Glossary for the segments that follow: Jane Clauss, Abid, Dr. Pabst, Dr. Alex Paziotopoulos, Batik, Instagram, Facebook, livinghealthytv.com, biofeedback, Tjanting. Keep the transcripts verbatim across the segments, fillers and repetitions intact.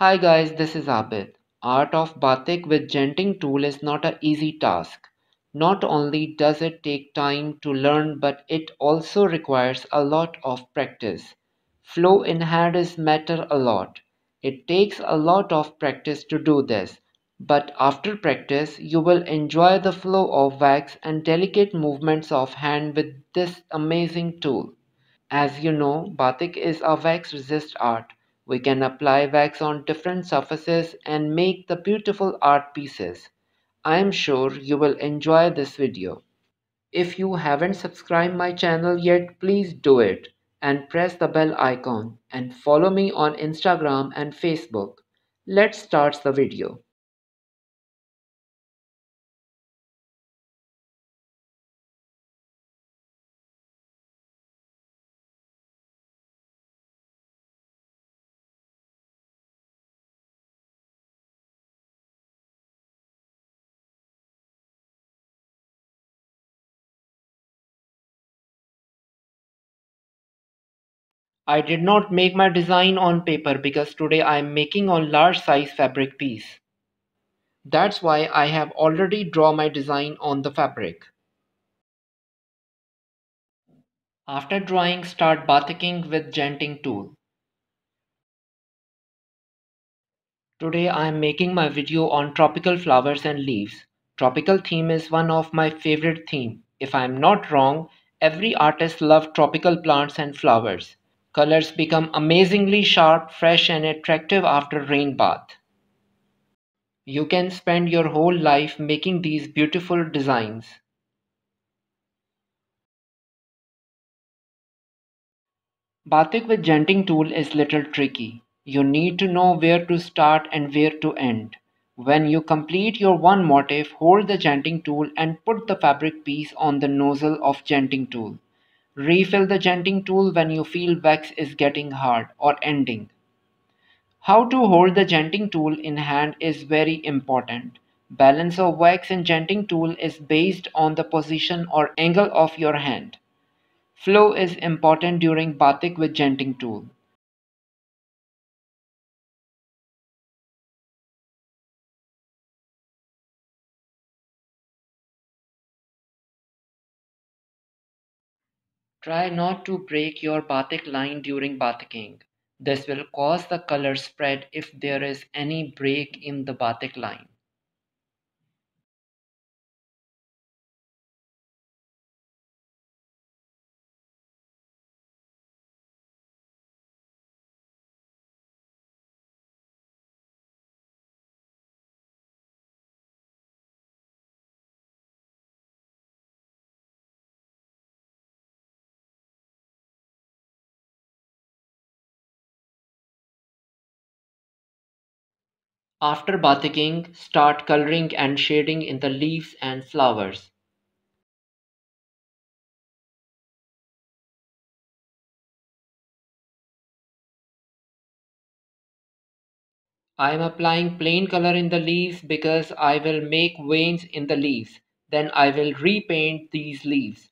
Hi guys, this is Abid. Art of Batik with Tjanting tool is not an easy task. Not only does it take time to learn, but it also requires a lot of practice. Flow in hands matter a lot. It takes a lot of practice to do this, but after practice, you will enjoy the flow of wax and delicate movements of hand with this amazing tool. As you know, Batik is a wax-resist art. We can apply wax on different surfaces and make the beautiful art pieces. I am sure you will enjoy this video. If you haven't subscribed my channel yet, please do it and press the bell icon and follow me on Instagram and Facebook. Let's start the video. I did not make my design on paper because today I am making on large size fabric piece. That's why I have already drawn my design on the fabric. After drawing, start batiking with Tjanting tool. Today I am making my video on tropical flowers and leaves. Tropical theme is one of my favorite theme. If I am not wrong, every artist loves tropical plants and flowers. Colors become amazingly sharp, fresh and attractive after rain bath. You can spend your whole life making these beautiful designs. Batik with Tjanting tool is little tricky. You need to know where to start and where to end. When you complete your one motif, hold the Tjanting tool and put the fabric piece on the nozzle of Tjanting tool. Refill the Tjanting tool when you feel wax is getting hard or ending. How to hold the Tjanting tool in hand is very important. Balance of wax in Tjanting tool is based on the position or angle of your hand. Flow is important during Batik with Tjanting tool. Try not to break your batik line during batiking. This will cause the color spread if there is any break in the batik line. After batiking, start coloring and shading in the leaves and flowers. I am applying plain color in the leaves because I will make veins in the leaves. Then I will repaint these leaves.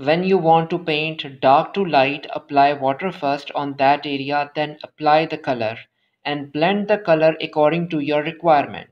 When you want to paint dark to light, apply water first on that area, then apply the color and blend the color according to your requirement.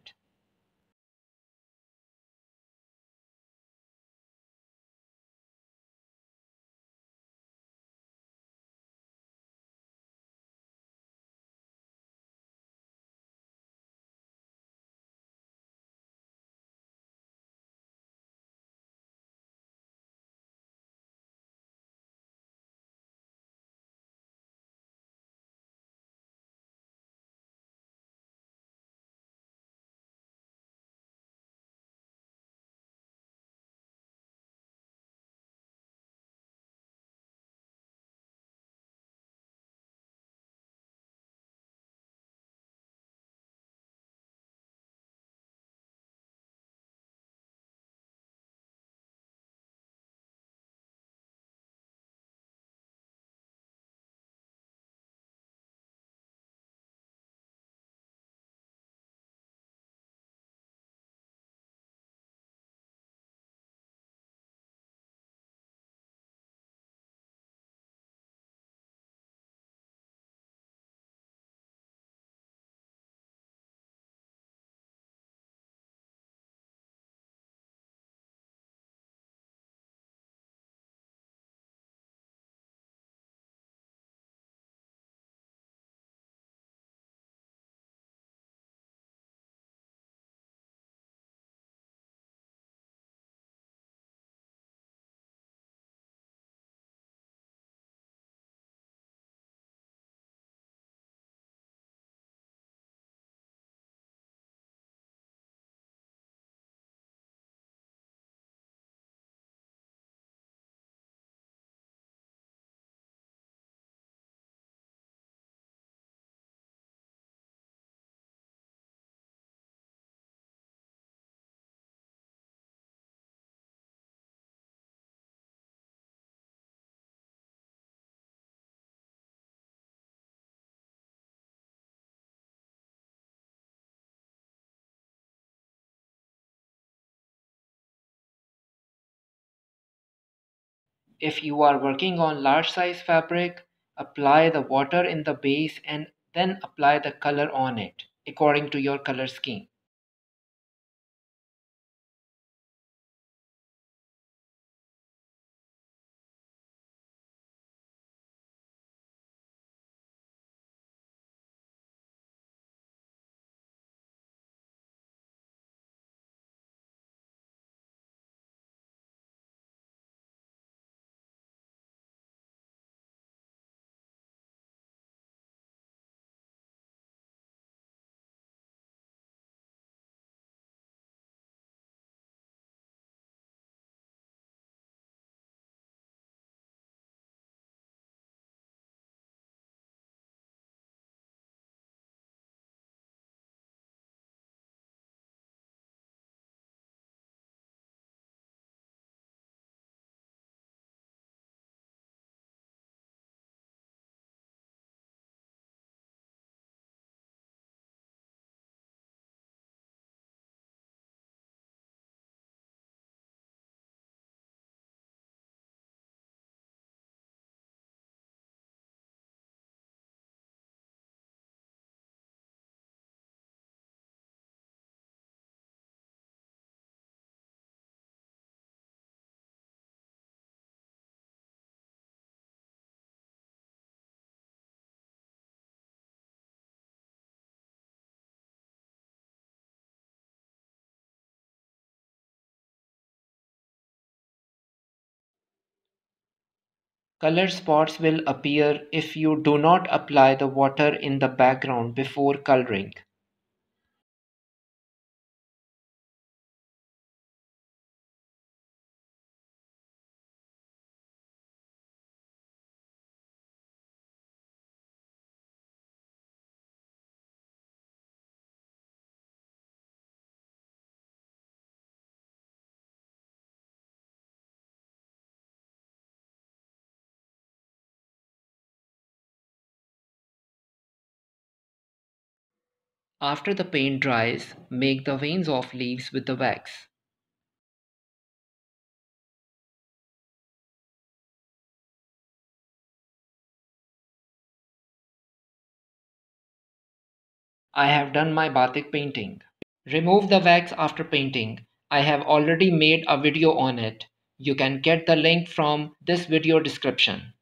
If you are working on large size fabric, apply the water in the base and then apply the color on it according to your color scheme. Color spots will appear if you do not apply the water in the background before coloring. After the paint dries, make the veins of leaves with the wax. I have done my batik painting. Remove the wax after painting. I have already made a video on it. You can get the link from this video description.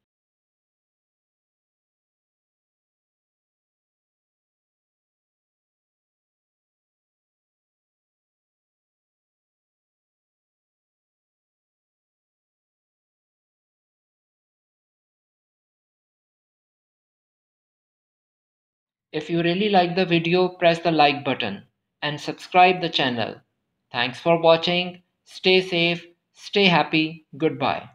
If you really like the video, press the like button and subscribe the channel. Thanks for watching. Stay safe, stay happy. Goodbye.